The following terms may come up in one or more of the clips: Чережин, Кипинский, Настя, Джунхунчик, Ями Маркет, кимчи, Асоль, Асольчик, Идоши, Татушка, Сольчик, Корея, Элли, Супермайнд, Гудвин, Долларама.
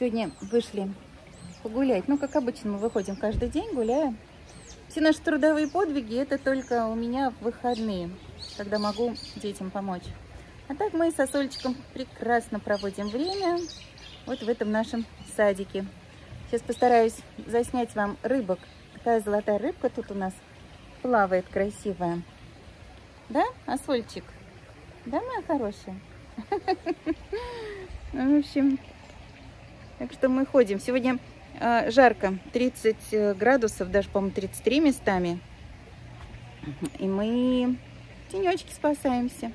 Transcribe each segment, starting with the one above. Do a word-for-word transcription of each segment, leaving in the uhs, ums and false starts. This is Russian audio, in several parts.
Сегодня вышли погулять. Ну, как обычно, мы выходим каждый день, гуляем. Все наши трудовые подвиги — это только у меня в выходные, когда могу детям помочь. А так мы с Асольчиком прекрасно проводим время вот в этом нашем садике. Сейчас постараюсь заснять вам рыбок. Такая золотая рыбка тут у нас плавает красивая. Да, Асольчик? Да, моя хорошая? В общем, так что мы ходим. Сегодня жарко, тридцать градусов, даже, по-моему, тридцать три местами. И мы в тенечке спасаемся.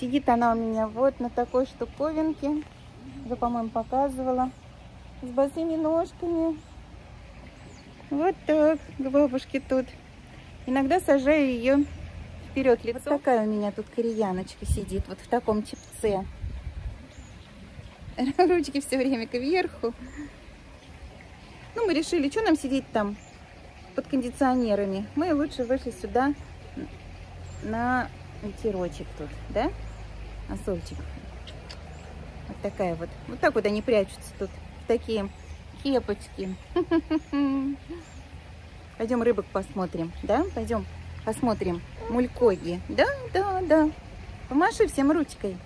Сидит она у меня вот на такой штуковинке. Я, по-моему, показывала. С босыми ножками. Вот так, к бабушке тут. Иногда сажаю ее вперед лицом. Вот такая у меня тут кореяночка сидит, вот в таком чепце. Ручки все время кверху. Ну, мы решили, что нам сидеть там под кондиционерами. Мы лучше вышли сюда на ветерочек тут, да, Асольчик? Вот такая вот. Вот так вот они прячутся тут. Такие кепочки. Пойдем рыбок посмотрим, да? Пойдем посмотрим мулькоги. Да, да, да. Помаши всем ручкой.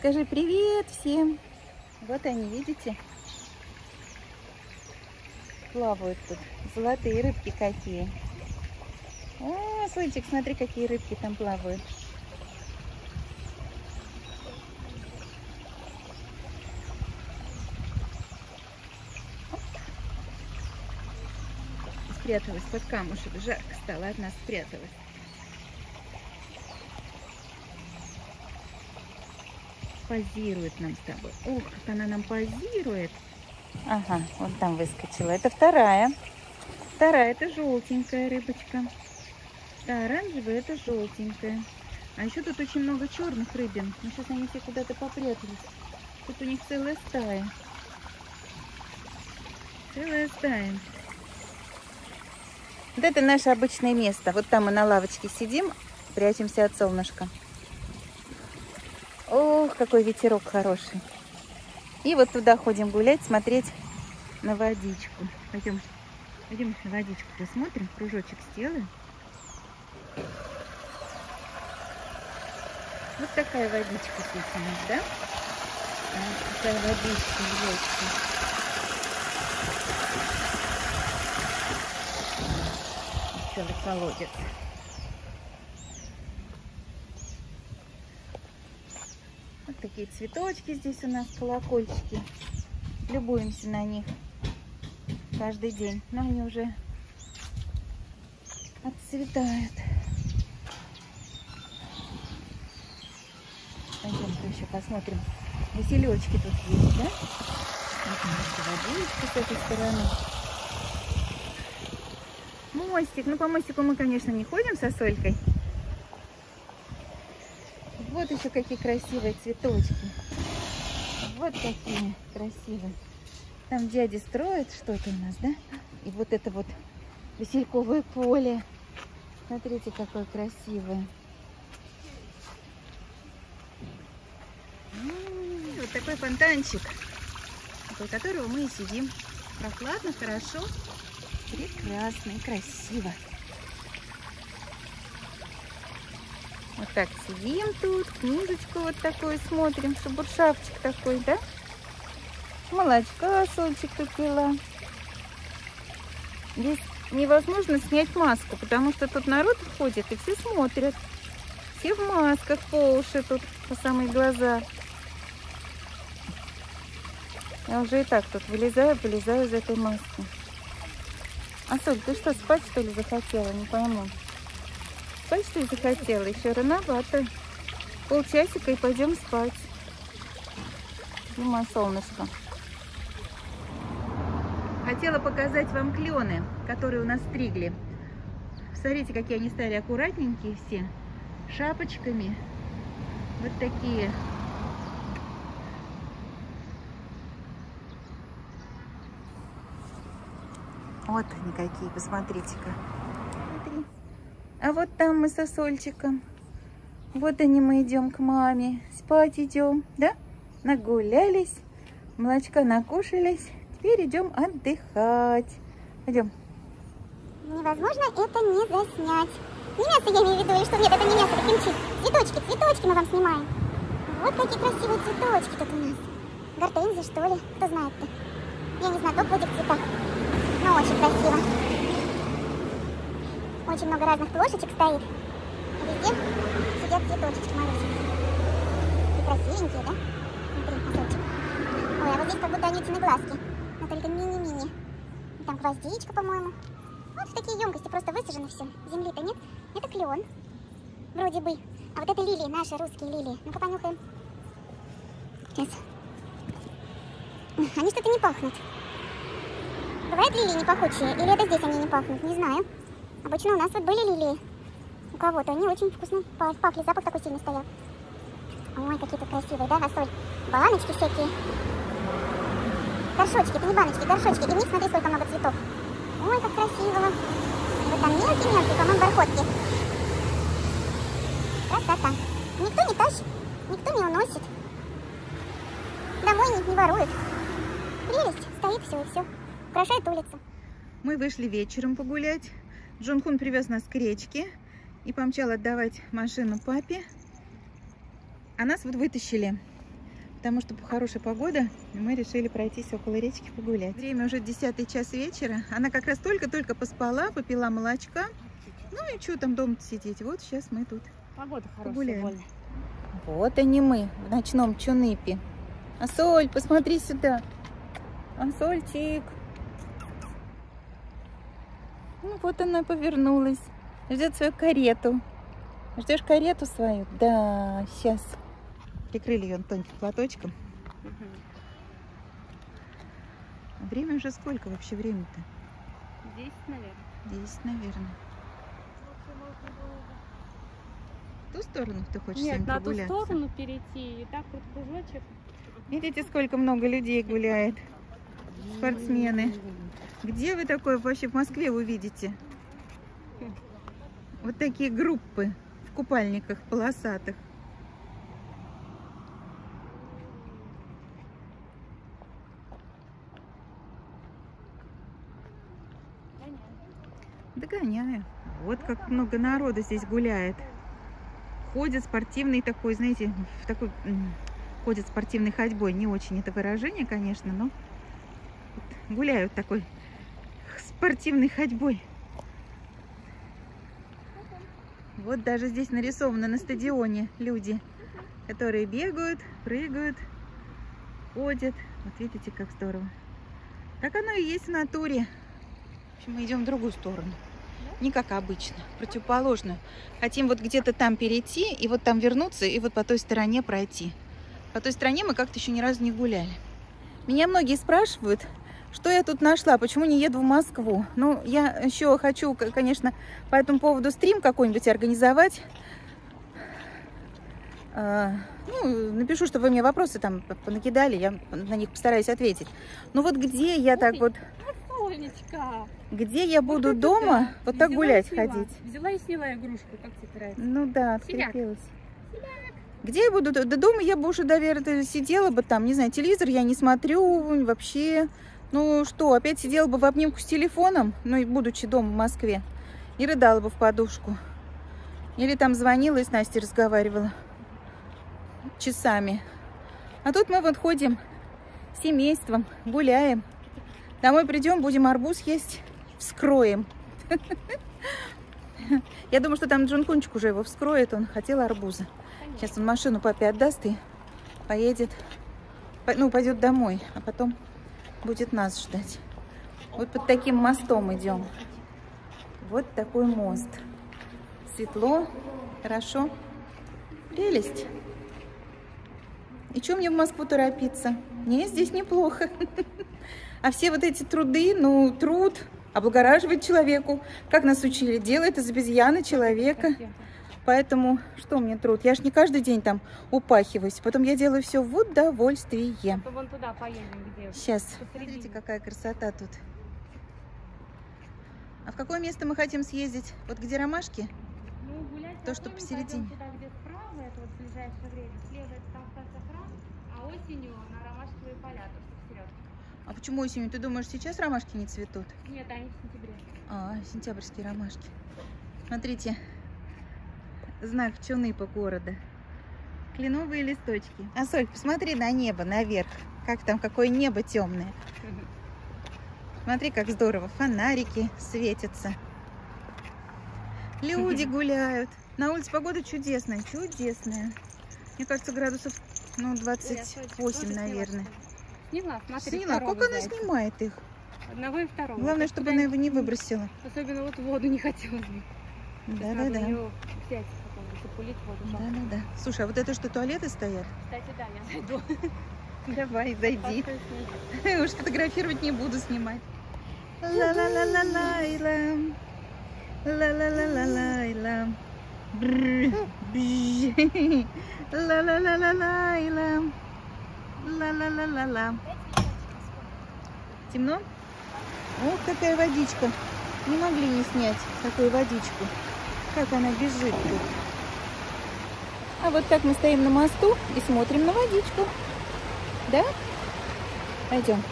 Скажи привет всем. Вот они, видите? Плавают тут. Золотые рыбки какие. О, Сульчик, смотри, какие рыбки там плавают. Спряталась под камушек, жарко стало, от нас спряталась. Позирует нам с тобой. Ох, как она нам позирует. Ага, вот там выскочила. Это вторая. Вторая, это желтенькая рыбочка. Да, оранжевая, это желтенькая. А еще тут очень много черных рыбин. Но сейчас они все куда-то попрятались. Тут у них целая стая. Целая стая. Вот это наше обычное место. Вот там мы на лавочке сидим, прячемся от солнышка. Ох, какой ветерок хороший. И вот туда ходим гулять, смотреть на водичку. Пойдем, пойдем на водичку посмотрим, кружочек сделаем. Вот такая водичка тут у нас, да? Вот такая водичка, водичка. Целый колодец. Вот такие цветочки здесь у нас, колокольчики. Любуемся на них каждый день. Но они уже отцветают. Пойдем-ка еще посмотрим. Василечки тут есть, да? Вот водички с этой стороны. Мостик. Ну, по мостику мы, конечно, не ходим со Солькой. Вот еще какие красивые цветочки. Вот какие красивые. Там дядя строит что-то у нас, да? И вот это вот васильковое поле. Смотрите, какое красивое. М-м-м, вот такой фонтанчик, около которого мы и сидим. Прохладно, хорошо. Прекрасно и красиво. Вот так сидим тут, книжечку вот такую смотрим, шабуршавчик такой, да? Молочка Сольчик попила. Здесь невозможно снять маску, потому что тут народ ходит и все смотрят. Все в масках по уши тут, по самые глаза. Я уже и так тут вылезаю, полезаю из этой маски. Асоль, ты что, спать, что ли, захотела? Не пойму. Спать, что ли, захотела? Еще рановато. Полчасика и пойдем спать. Дима, солнышко. Хотела показать вам клены, которые у нас стригли. Смотрите, какие они стали аккуратненькие все. Шапочками. Вот такие. Вот они какие, посмотрите-ка. Смотри. А вот там мы со Сольчиком. Вот они, мы идем к маме. Спать идем, да? Нагулялись, молочка накушались. теперь идем отдыхать. Идем. Невозможно это не заснять. Не мясо я имею в виду, и что нет, это не мясо, это кимчи. Цветочки, цветочки мы вам снимаем. Вот какие красивые цветочки тут у нас. Гортензии, что ли? Кто знает-то? Я не знаю, только будет цвета. Но очень красиво. Очень много разных плошечек стоит. Везде сидят цветочки малюсенькие. И красивенькие, да? Смотри, Асольчик. Ой, а вот здесь как будто Анютины глазки. Но только мини-мини. Там гвоздичка, по-моему. Вот в такие емкости просто высажено все. Земли-то нет. Это клен. Вроде бы. А вот это лилии, наши русские лилии. Ну-ка понюхаем. Сейчас. Они что-то не пахнут. Бывают лилии непахучие? Или это здесь они не пахнут? Не знаю. Обычно у нас вот были лилии. У кого-то они очень вкусно пахли. Запах такой сильный стоял. Ой, какие тут красивые, да, Асоль? Баночки всякие. Горшочки, это не баночки, горшочки. И в них, смотри, сколько много цветов. Ой, как красиво. Вот там мелкие-мелкие, по-моему, бархотки. Красота. Никто не тащит, никто не уносит. Домой не, не воруют. Прелесть, стоит все и все. Украшает улицу. Мы вышли вечером погулять. Джунхун привез нас к речке и помчал отдавать машину папе. А нас вот вытащили, потому что хорошая погода, и мы решили пройтись около речки погулять. Время уже десятый час вечера. Она как раз только-только поспала, попила молочка. Ну и что там дома сидеть? Вот сейчас мы тут погода погуляем. Хорошая, вот они мы в ночном чуныпе. Асоль, посмотри сюда. Асольчик. Ну вот она и повернулась. Ждет свою карету. Ждешь карету свою? Да, сейчас. Прикрыли ее тонким платочком. Угу. Время уже сколько вообще времени-то? Десять, наверное. Десять, наверное. В ту сторону ты хочешь? Нет, на ту сторону перейти. И так вот кружочек. Видите, сколько много людей гуляет. Спортсмены. Где вы такое вообще в Москве увидите? Вот такие группы в купальниках полосатых. Догоняю. Вот как много народа здесь гуляет. Ходит спортивный такой, знаете, в такой... Ходят спортивной ходьбой. Не очень это выражение, конечно, но гуляют такой спортивной ходьбой. Вот даже здесь нарисовано на стадионе люди, которые бегают, прыгают, ходят. Вот видите, как здорово. Так оно и есть в натуре. В общем, мы идем в другую сторону. Не как обычно, противоположную. Хотим вот где-то там перейти, и вот там вернуться, и вот по той стороне пройти. По той стране мы как-то еще ни разу не гуляли. Меня многие спрашивают, что я тут нашла, почему не еду в Москву. Ну, я еще хочу, конечно, по этому поводу стрим какой-нибудь организовать. Ну, напишу, что вы мне вопросы там понакидали, я на них постараюсь ответить. Ну вот где я так вот... Солнечко. Где я буду вот дома, да. Вот так взяла гулять ходить. Взяла и сняла игрушку, как тебе нравится. Ну да, открепилась. Где я буду? До дома я бы уже, наверное, сидела бы там, не знаю, телевизор я не смотрю вообще. Ну что, опять сидела бы в обнимку с телефоном, ну и будучи дома в Москве, и рыдала бы в подушку. Или там звонила и с Настей разговаривала часами. А тут мы вот ходим с семейством, гуляем. Домой придем, будем арбуз есть, вскроем. Я думаю, что там Джунхунчик уже его вскроет, он хотел арбуза. Сейчас он машину папе отдаст и поедет, ну, пойдет домой, а потом будет нас ждать. Вот под таким мостом идем. Вот такой мост. Светло, хорошо, прелесть. И что мне в Москву торопиться? Мне здесь неплохо. А все вот эти труды, ну, труд облагораживает человеку. Как нас учили, делает из обезьяны человека. Поэтому, что мне труд? Я ж не каждый день там упахиваюсь. Потом я делаю все в удовольствие. А вон туда поедем, где? Сейчас. Смотрите, какая красота тут. А в какое место мы хотим съездить? Вот где ромашки? Ну, гулять то, что посередине. Туда, где справа, это вот в ближайшее время. Слева это Кавказ-Сахран, а осенью на ромашковые поля, то, что в середке. Почему осенью? Ты думаешь, сейчас ромашки не цветут? Нет, они в сентябре. А, сентябрьские ромашки. Смотрите, знак Чунышпа города. Кленовые листочки. Асоль, посмотри на небо, наверх. Как там, какое небо темное. Смотри, как здорово. Фонарики светятся. Люди гуляют. На улице погода чудесная. Чудесная. Мне кажется, градусов ну, двадцать восемь, наверное. Сняла, смотри. Сняла. Как она снимает их? Одного и второго. Главное, чтобы она его не выбросила. Особенно вот воду не хотела. Да-да-да. Пулить воду. Да, да, да. Слушай, а вот это что, туалеты стоят? Кстати, да, я зайду. Давай, зайди. Уж фотографировать не буду, снимать. Ла-ла-ла-ла-лайла. Ла-ла-ла-ла-лайла. Ла-ла-ла-ла-лайла. Ла-ла-ла-ла-ла. Темно? Ох, какая водичка. Не могли не снять такую водичку. Как она бежит тут. А вот так мы стоим на мосту и смотрим на водичку. Да? Пойдем.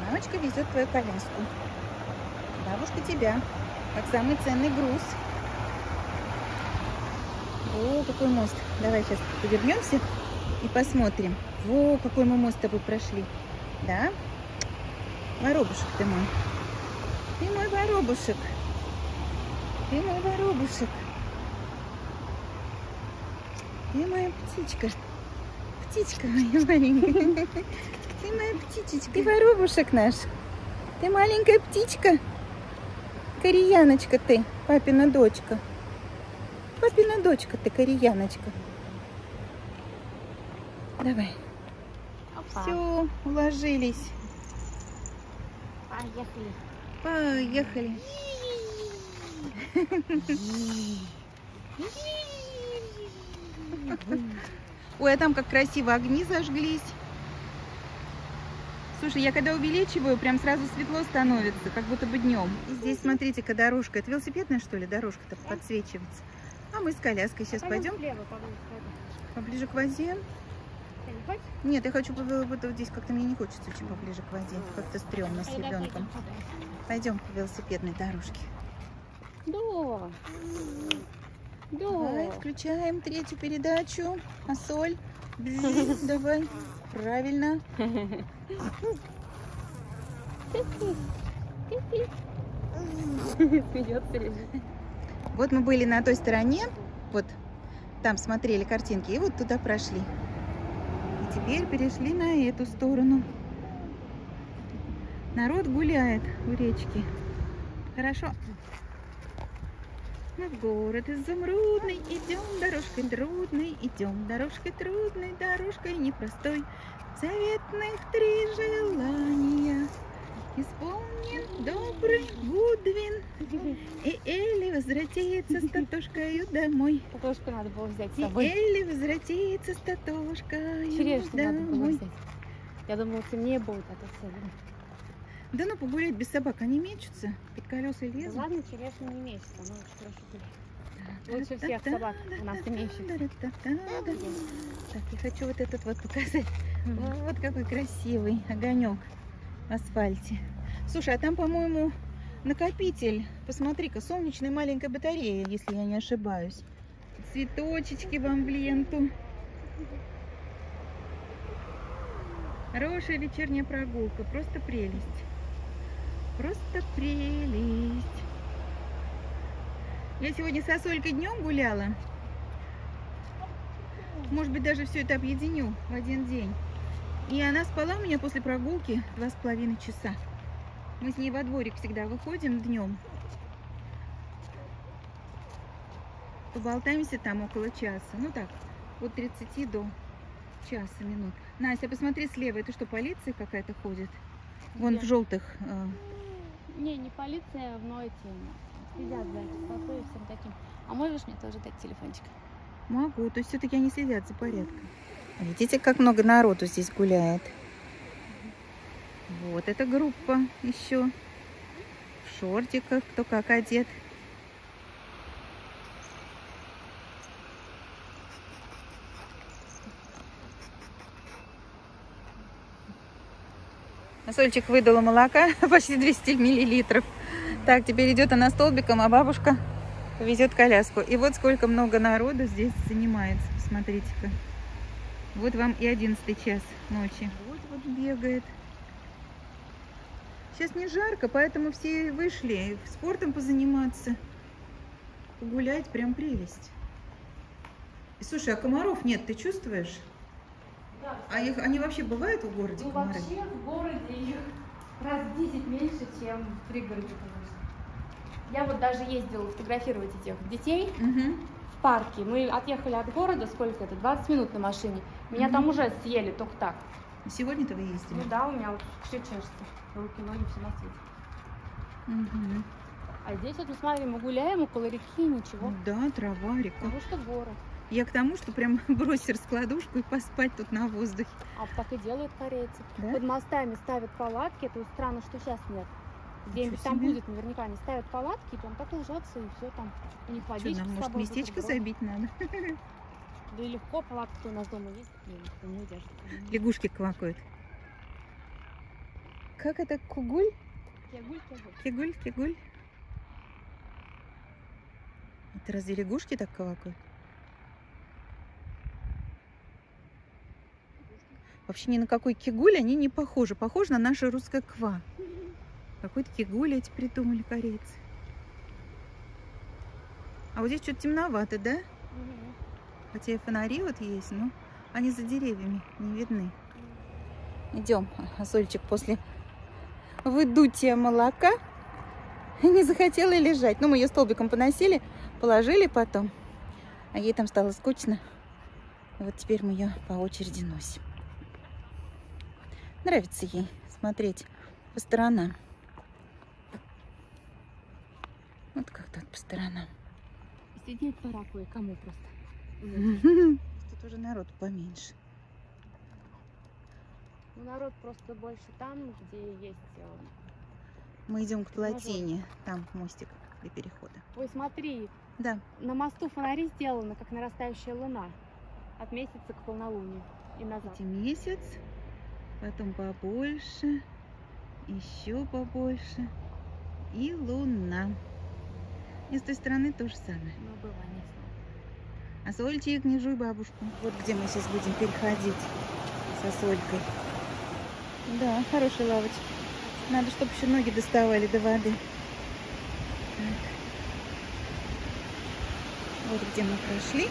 Мамочка везет твою коляску. Бабушка тебя. Как самый ценный груз. О, какой мост. Давай сейчас повернемся. И посмотрим. Во, какой мы мост с тобой прошли. Да? Воробушек ты мой. Ты мой воробушек. Ты мой воробушек. Ты моя птичка. Птичка моя маленькая. Ты моя птичечка. Ты воробушек наш. Ты маленькая птичка. Кореяночка ты, папина дочка. Папина дочка ты, кореяночка. Давай. Опа. Все, уложились. Поехали. Поехали. Ой, а там как красиво огни зажглись. Слушай, я когда увеличиваю, прям сразу светло становится, как будто бы днем. И здесь, смотрите-ка, дорожка. Это велосипедная, что ли, дорожка-то подсвечивается? А мы с коляской сейчас пойдем. Поближе к воде. Нет, я хочу вот здесь, как-то мне не хочется очень поближе к воде, как-то стрёмно с ребенком. Пойдем по велосипедной дорожке. Да. Да. Давай, включаем третью передачу. Асоль, давай, правильно. Вот мы были на той стороне, вот там смотрели картинки и вот туда прошли. Теперь перешли на эту сторону. Народ гуляет у речки. Хорошо. Мы в город изумрудный идем, дорожкой трудной идем, дорожкой трудной, дорожкой непростой. Заветных три желания исполнен добрый Гудвин. И Элли возвратится с Татушкой домой. Татушку надо было взять с собой. И Элли возвратится с Татушкой Чережину домой. Надо было взять. Я думала, темнее будет, а то все. Да ну погулять без собак, они мечутся, под колеса лезут. Да ладно, Чережина не мечется, она очень хорошо гуляет. Лучше всех собак у нас мечется. Так, я хочу вот этот вот показать. Вот какой красивый огонек в асфальте. Слушай, а там, по-моему, накопитель. Посмотри-ка, солнечная маленькая батарея, если я не ошибаюсь. Цветочечки вам в ленту. Хорошая вечерняя прогулка. Просто прелесть. Просто прелесть. Я сегодня с Асолькой днем гуляла. Может быть, даже все это объединю в один день. И она спала у меня после прогулки два с половиной часа. Мы с ней во дворик всегда выходим днем. Поболтаемся там около часа. Ну так, от тридцати до часа минут. Настя, посмотри слева, это что, полиция какая-то ходит? Вон Нет. в желтых. Э... Не, не полиция, но эти следят за красотой и всем таким. А можешь мне тоже дать телефончик? Могу, то есть все-таки они следят за порядком. Видите, как много народу здесь гуляет. Вот эта группа еще. шортиках, кто как одет. Сольчик выдала молока, почти двести миллилитров. Так, теперь идет она столбиком, а бабушка везет коляску. И вот сколько много народу здесь занимается. Посмотрите-ка. Вот вам и одиннадцатый час ночи. Вот вот бегает. Сейчас не жарко, поэтому все вышли спортом позаниматься. Погулять прям прелесть. И, слушай, а комаров нет, ты чувствуешь? А их, они вообще бывают в городе? Ну, комары? Вообще в городе их раз в десять меньше, чем в пригороде, конечно. Я вот даже ездила фотографировать этих детей угу. в парке. Мы отъехали от города, сколько это, двадцать минут на машине. Меня угу. там уже съели только так. Сегодня-то вы ездили? Ну да, у меня вот все чешется, руки, ноги, все на свете. Угу. А здесь вот мы смотрим, мы гуляем около реки, ничего. Да, трава, река. Потому что город. Я к тому, что прям бросишь раскладушку и поспать тут на воздухе. А так и делают корейцы. Да? Под мостами ставят палатки. Это вот странно, что сейчас нет. Где-нибудь там будет наверняка. Они ставят палатки, там так ложатся и все там. У них водички. Нам, может, местечко забить надо? Да и легко, палатка у нас дома есть. Не, не держит. Лягушки квакают. Как это? Кугуль? Кегуль, кегуль. Кегуль, кегуль. Это разве лягушки так квакают? Вообще ни на какой кигуль они не похожи. Похожи на наше русское ква. Какой-то кигуль эти придумали корейцы. А вот здесь что-то темновато, да? Угу. Хотя и фонари вот есть, но они за деревьями не видны. Идем. Асольчик после выдутия молока не захотела лежать. Ну, мы ее столбиком поносили, положили потом. А ей там стало скучно. Вот теперь мы ее по очереди носим. Нравится ей смотреть по сторонам. Вот как-то по сторонам. Сидеть пора кое-кому просто. Тут уже народ поменьше. Ну, народ просто больше там, где есть. Мы идем к плотине. Там мостик для перехода. Ой, смотри. Да. На мосту фонари сделаны, как нарастающая луна. От месяца к полнолунию и назад. Эти месяц. Потом побольше, еще побольше и луна. И с той стороны то же самое. Ну, было, не знаю. А Сольчик, не жуй бабушку. Вот где мы сейчас будем переходить со Солькой. Да, хорошая лавочка. Надо, чтобы еще ноги доставали до воды. Так. Вот где мы прошли.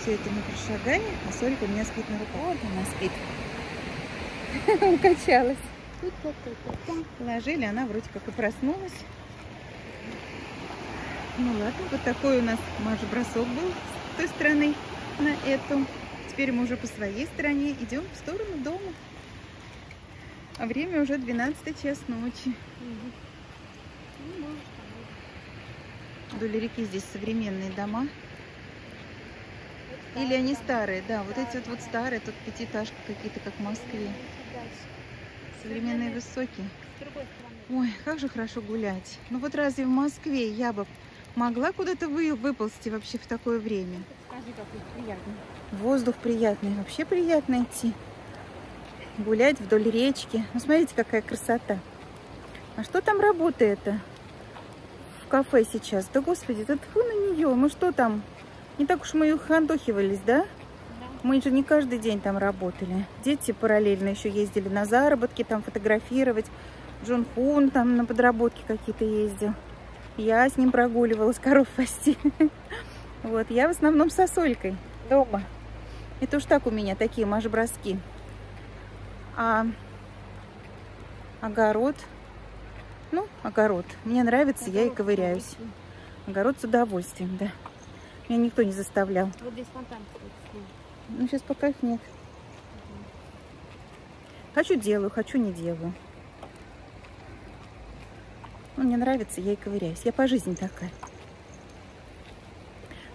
Все это мы прошагали. А Солька у меня спит на руках. Вот она спит. Укачалась. Положили, она вроде как и проснулась. Ну ладно, вот такой у нас марш-бросок был с той стороны на эту. Теперь мы уже по своей стороне идем в сторону дома. А время уже двенадцатый час ночи. Вдоль реки здесь современные дома. Или они старые, да, вот эти вот, вот старые, тут пятиэтажки какие-то, как в Москве. Современные высокие. Ой, как же хорошо гулять. Ну вот разве в Москве я бы могла куда-то вы, выползти вообще в такое время? Скажи, какой приятный. Воздух приятный, вообще приятно идти. Гулять вдоль речки. Ну смотрите, какая красота. А что там работает-то в кафе сейчас? Да господи, да тьфу на нее, ну что там? Не так уж мы и ухандохивались, да? Да? Мы же не каждый день там работали. Дети параллельно еще ездили на заработки, там фотографировать. Джунхун там на подработки какие-то ездил. Я с ним прогуливалась, коров пасти. Вот, я в основном с Солькой дома. Это уж так у меня такие марш-броски. А огород? Ну, огород. Мне нравится, я и ковыряюсь. Огород с удовольствием, да. Меня никто не заставлял. Вот здесь фонтан. Ну, сейчас пока их нет. Хочу делаю, хочу не делаю. Ну, мне нравится, я и ковыряюсь. Я по жизни такая.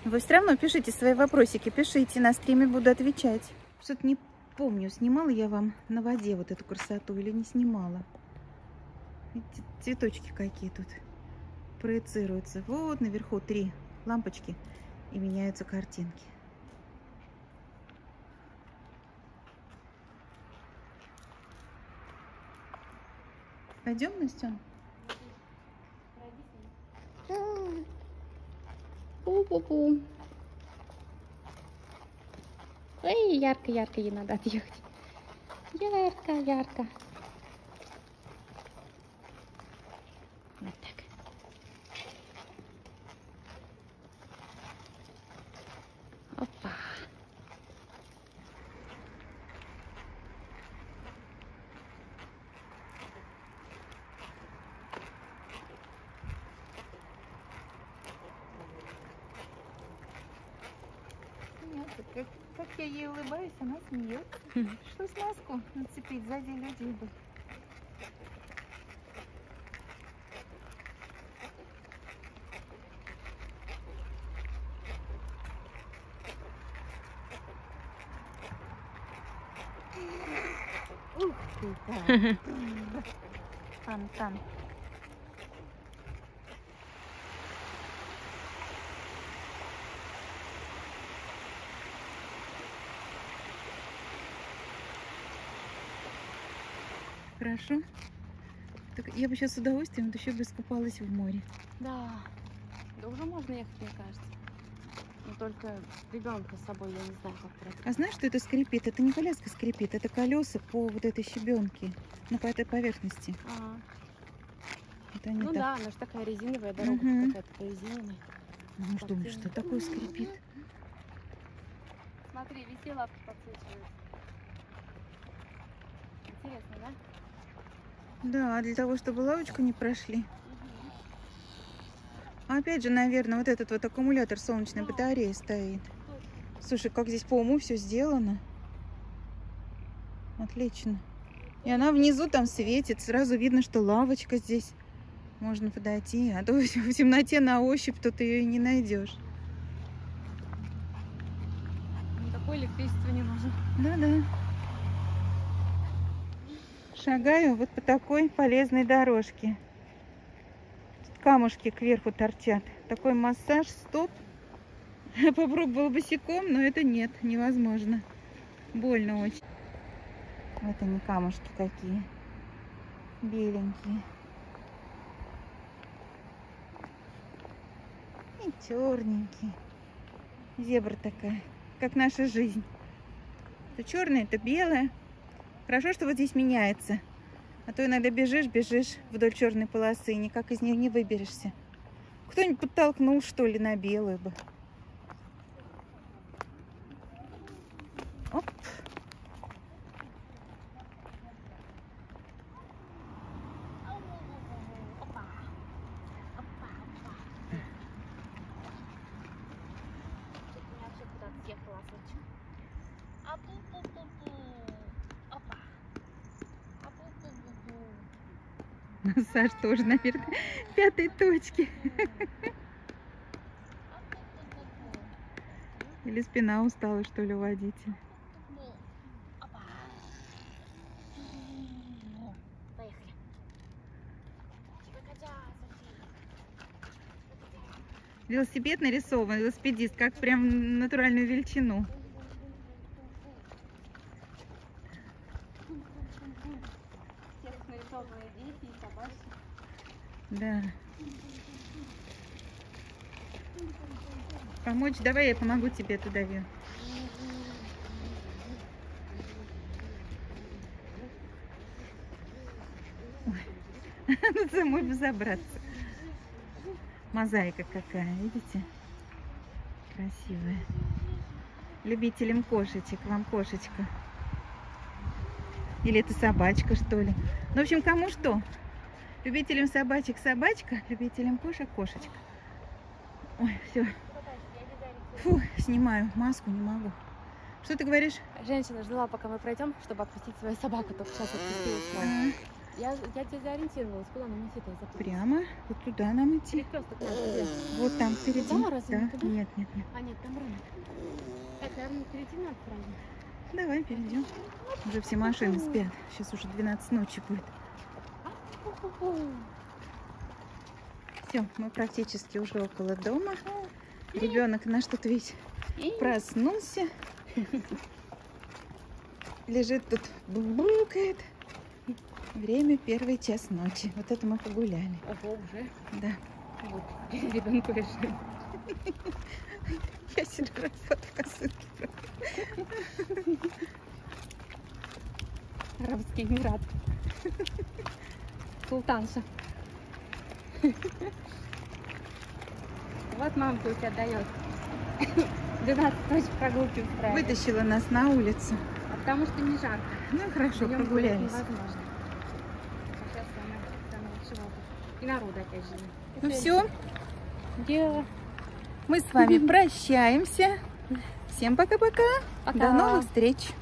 Вы все равно пишите свои вопросики. Пишите, на стриме буду отвечать. Что-то не помню, снимала я вам на воде вот эту красоту или не снимала. Цветочки какие тут проецируются. Вот наверху три лампочки, и меняются картинки. Пойдем, Настя? Пу-пу-пу. Ой, ярко-ярко, ей надо отъехать. Ярко-ярко. Вот так. Опа. Как, как я ей улыбаюсь, она смеет. Что с маску нацепить, сзади людей бы. Ух ты, фонтан. Хорошо. Так я бы сейчас с удовольствием вот еще бы искупалась в море. Да. Да уже можно ехать, мне кажется. Но только ребенка с собой, я не знаю, как пройти. А знаешь, что это скрипит? Это не коляска скрипит, это колеса по вот этой щебенке, ну, по этой поверхности. А. Вот они, ну так... да, она же такая резиновая, дорога угу. Какая-то резиновая. Ну, может, думаешь, что такое скрипит? Смотри, везде лапки подсвечиваются. Интересно, да? Да, для того, чтобы лавочку не прошли. А опять же, наверное, вот этот вот аккумулятор солнечной батареи стоит. Слушай, как здесь по уму все сделано. Отлично. И она внизу там светит. Сразу видно, что лавочка здесь. Можно подойти. А то в темноте на ощупь тут ее и не найдешь. Никакое электричество не нужно. Да-да. Шагаю вот по такой полезной дорожке. Тут камушки кверху торчат. Такой массаж, стоп. Попробовала босиком, но это нет, невозможно. Больно очень. Вот они, камушки такие. Беленькие. И черненькие. Зебра такая, как наша жизнь. То черное, то белое. Хорошо, что вот здесь меняется. А то иногда бежишь, бежишь вдоль черной полосы, и никак из нее не выберешься. Кто-нибудь подтолкнул, что ли, на белую бы. Оп. Саш тоже, наверное, пятой точки. Или спина устала, что ли, у водителя. Велосипед нарисован, велосипедист, как прям натуральную величину. Да. Помочь? Давай я помогу тебе туда, Вер. Ой, надо самой бы забраться. Мозаика какая, видите? Красивая. Любителям кошечек, вам кошечка. Или это собачка, что ли? Ну, в общем, кому что? Любителям собачек собачка, любителям кошек кошечка. Ой, все. Фу, снимаю маску, не могу. Что ты говоришь? Женщина ждала, пока мы пройдем, чтобы отпустить свою собаку. Только сейчас отпустилась. Я, я тебя заориентировалась, куда нам идти? Прямо? Вот туда нам идти? Или просто к нам? Вот там впереди. Туда, разве, да? Нет, нет, нет. А, нет, там рано. Это, наверное, впереди надо пройти. Давай перейдем. Уже все машины спят. Сейчас уже двенадцать ночи будет. Все, мы практически уже около дома. Ребенок наш тут весь проснулся. Лежит тут, бубукает. Время первый час ночи. Вот это мы погуляли. Ого, уже? Да. Вот, ребенку лежит. Я сижу в косынке. Арабский Эмират. Султанша. Вот мамка у тебя дает. двенадцать ночи прогулки устраивает. Вытащила нас на улицу. А потому что не жарко. Ну хорошо, днем прогулялись. Сейчас она, она и народу опять же. Ну это все. Дело. Мы с вами прощаемся. Всем пока-пока. До новых встреч.